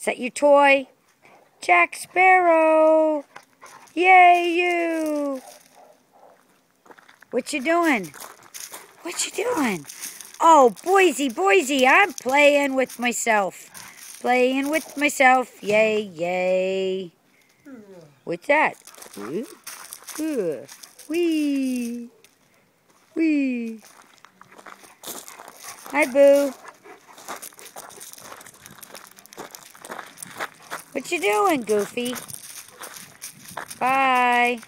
Is that your toy? Jack Sparrow! Yay, you! What you doing? What you doing? Oh, Boise, Boise, I'm playing with myself. Playing with myself. Yay, yay. What's that? Wee. Wee. Hi, Boo. What you doing, Goofy? Bye.